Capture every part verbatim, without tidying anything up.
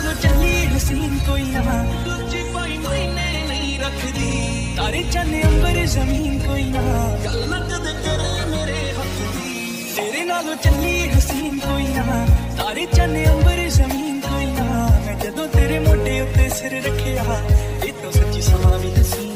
चलो चलिए हसीन कोई ना तुझे कोई महीने नहीं रख दी तारे चले अंबर जमीन कोई ना कल ना कद करे मेरे हक दी तेरे नालों चलिए हसीन कोई ना तारे चले अंबर जमीन कोई ना मैं जदों तेरे मोटे उत्ते सिर रखिया ये तो सच्ची समावी हसीन।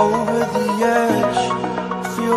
Over the edge, feel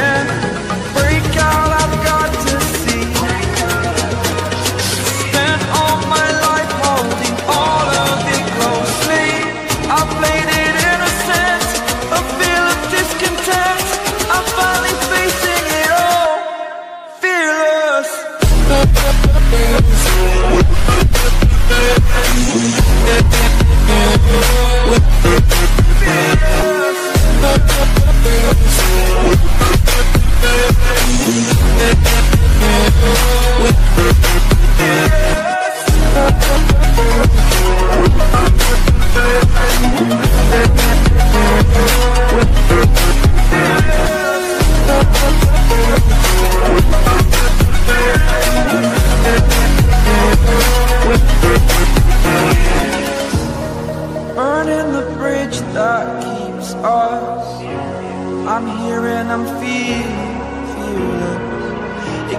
in. I'm here and I'm feeling, feeling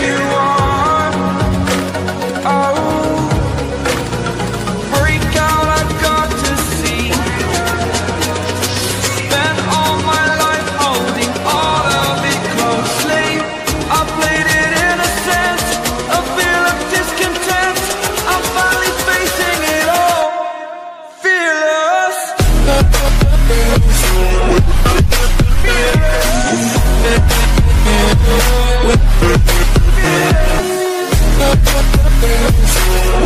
you are. Oh, we